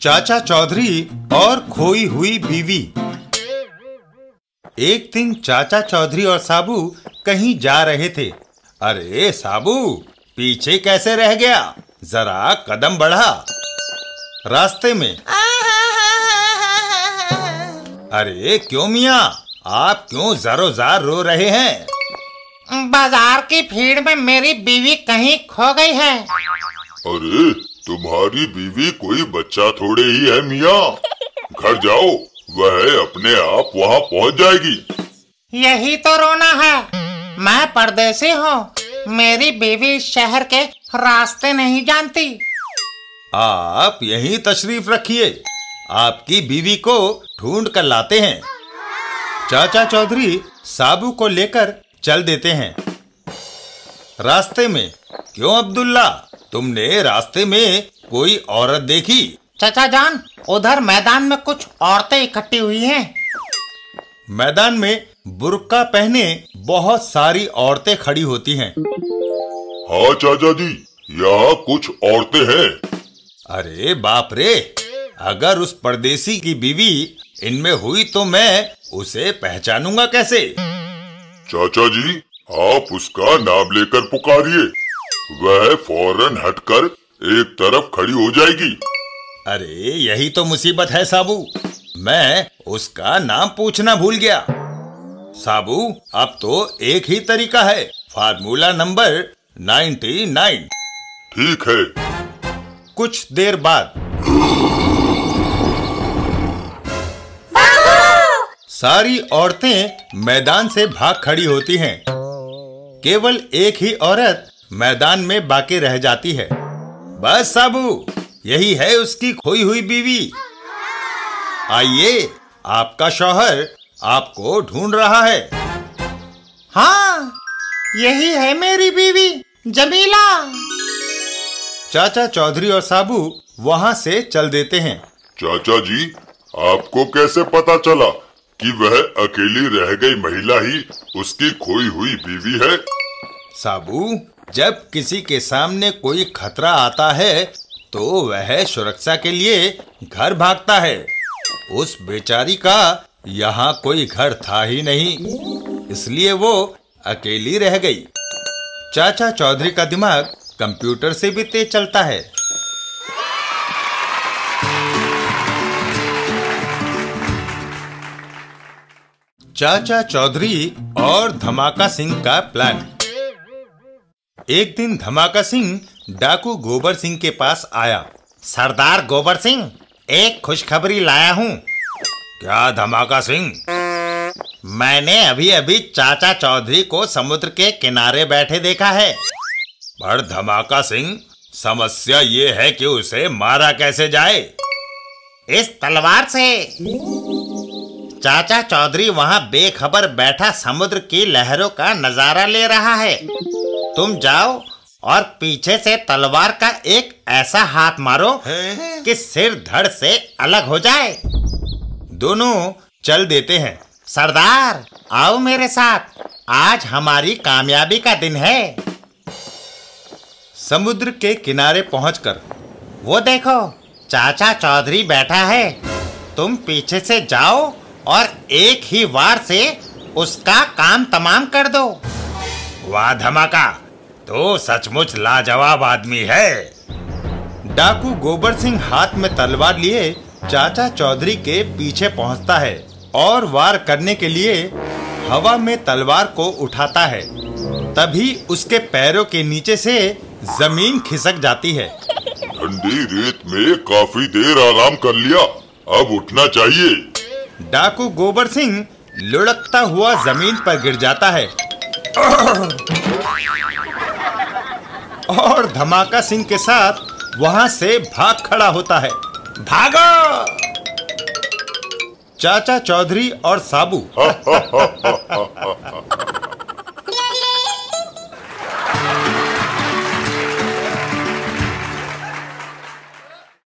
चाचा चौधरी और खोई हुई बीवी। एक दिन चाचा चौधरी और साबू कहीं जा रहे थे। अरे साबू, पीछे कैसे रह गया? जरा कदम बढ़ा। रास्ते में अरे क्यों मियाँ, आप क्यों जरो-जार रो रहे हैं? बाजार की भीड़ में मेरी बीवी कहीं खो गई है। अरे तुम्हारी बीवी कोई बच्चा थोड़े ही है मियाँ, घर जाओ, वह अपने आप वहाँ पहुँच जाएगी। यही तो रोना है, मैं परदेसी हूँ, मेरी बीवी शहर के रास्ते नहीं जानती। आप यहीं तशरीफ रखिए, आपकी बीवी को ढूंढ कर लाते हैं। चाचा चौधरी साबू को लेकर चल देते हैं। रास्ते में क्यों अब्दुल्ला, तुमने रास्ते में कोई औरत देखी? चाचा जान, उधर मैदान में कुछ औरतें इकट्ठी हुई हैं। मैदान में बुर्का पहने बहुत सारी औरतें खड़ी होती हैं। हाँ चाचा जी, यहाँ कुछ औरतें हैं। अरे बाप रे, अगर उस परदेसी की बीवी इनमें हुई तो मैं उसे पहचानूंगा कैसे? चाचा जी, आप उसका नाम लेकर पुकारिए, वह फौरन हटकर एक तरफ खड़ी हो जाएगी। अरे यही तो मुसीबत है साबू, मैं उसका नाम पूछना भूल गया। साबू, अब तो एक ही तरीका है, फार्मूला नंबर 99। ठीक है। कुछ देर बाद सारी औरतें मैदान से भाग खड़ी होती हैं। केवल एक ही औरत मैदान में बाकी रह जाती है। बस साबू, यही है उसकी खोई हुई बीवी। आइए, आपका शौहर आपको ढूंढ रहा है। हाँ, यही है मेरी बीवी जमीला। चाचा चौधरी और साबू वहाँ से चल देते हैं। चाचा जी, आपको कैसे पता चला कि वह अकेली रह गई महिला ही उसकी खोई हुई बीवी है? साबू, जब किसी के सामने कोई खतरा आता है तो वह सुरक्षा के लिए घर भागता है। उस बेचारी का यहाँ कोई घर था ही नहीं, इसलिए वो अकेली रह गई। चाचा चौधरी का दिमाग कंप्यूटर से भी तेज चलता है। चाचा चौधरी और धमाका सिंह का प्लान। एक दिन धमाका सिंह डाकू गोबर सिंह के पास आया। सरदार गोबर सिंह, एक खुशखबरी लाया हूँ। क्या धमाका सिंह? मैंने अभी अभी चाचा चौधरी को समुद्र के किनारे बैठे देखा है। पर धमाका सिंह, समस्या ये है कि उसे मारा कैसे जाए? इस तलवार से। चाचा चौधरी वहाँ बेखबर बैठा समुद्र की लहरों का नजारा ले रहा है। तुम जाओ और पीछे से तलवार का एक ऐसा हाथ मारो कि सिर धड़ से अलग हो जाए। दोनों चल देते हैं। सरदार, आओ मेरे साथ, आज हमारी कामयाबी का दिन है। समुद्र के किनारे पहुंचकर, वो देखो चाचा चौधरी बैठा है। तुम पीछे से जाओ और एक ही वार से उसका काम तमाम कर दो। वाह धमाका, तो सचमुच लाजवाब आदमी है। डाकू गोबर सिंह हाथ में तलवार लिए चाचा चौधरी के पीछे पहुंचता है और वार करने के लिए हवा में तलवार को उठाता है। तभी उसके पैरों के नीचे से जमीन खिसक जाती है। ठंडी रेत में काफी देर आराम कर लिया, अब उठना चाहिए। डाकू गोबर सिंह लुढ़कता हुआ जमीन पर गिर जाता है और धमाका सिंह के साथ वहां से भाग खड़ा होता है। भागो! चाचा चौधरी और साबू